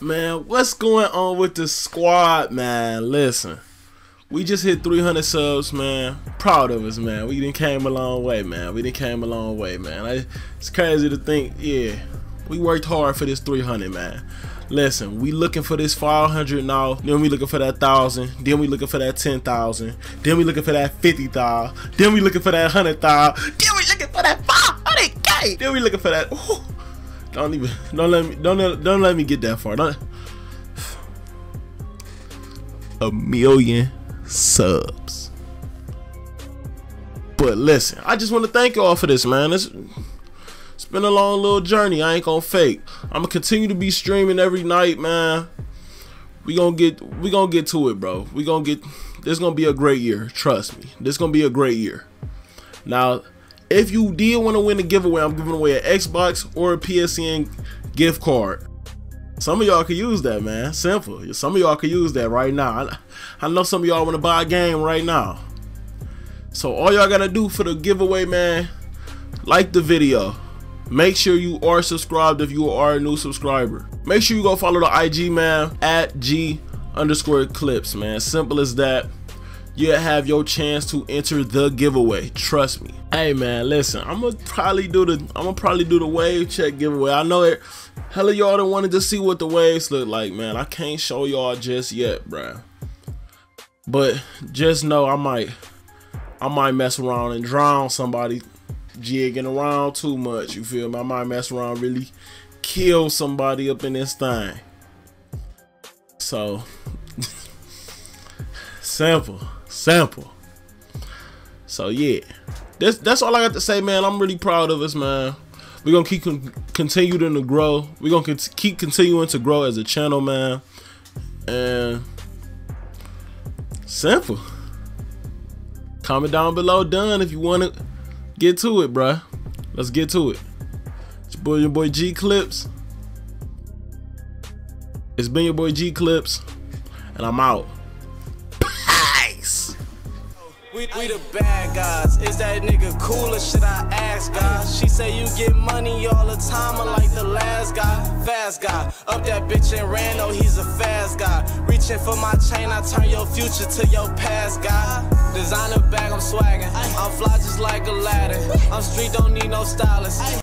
Man, what's going on with the squad, man? Listen, we just hit 300 subs, man. Proud of us, man. We done came a long way, man. It's crazy to think, yeah, we worked hard for this 300, man. Listen, we looking for this 500 now, then we looking for that 1,000, then we looking for that 10,000, then we looking for that 50,000, then we looking for that 100,000, then we looking for that 500K, then we looking for that, ooh. Don't let me get that far. A million subs. But listen, I just want to thank y'all for this, man. It's been a long little journey. I ain't gonna fake. I'm gonna continue to be streaming every night, man. We gonna get to it, bro. This gonna be a great year. Trust me. This gonna be a great year. Now, if you did want to win a giveaway, I'm giving away an Xbox or a PSN gift card. Some of y'all could use that, man. Simple. Some of y'all could use that right now. I know some of y'all want to buy a game right now. So all y'all got to do for the giveaway, man, like the video. Make sure you are subscribed if you are a new subscriber. Make sure you go follow the IG, man, at G_ClipZ, man. Simple as that. You'll have your chance to enter the giveaway. Trust me. Hey man, listen. I'm gonna probably do the wave check giveaway. I know it. Hella y'all done wanted to see what the waves look like, man. I can't show y'all just yet, bruh. But just know I might mess around and drown somebody jigging around too much. You feel me? I might mess around, really kill somebody up in this thing. So simple. So yeah, that's all I got to say, man. I'm really proud of us, man. We're gonna keep continuing to grow. We're gonna keep continuing to grow as a channel, man. And simple. Comment down below done if you wanna get to it, bruh. Let's get to it. It's been your boy Gee ClipZ. It's been your boy Gee ClipZ, and I'm out. We the bad guys. Is that nigga cool or should I ask God? She say you get money all the time. I like the last guy, fast guy. Up that bitch and ran, oh he's a fast guy. Reaching for my chain, I turn your future to your past guy. Designer bag, I'm swaggin'. I'm fly just like Aladdin. I'm street, don't need no stylist.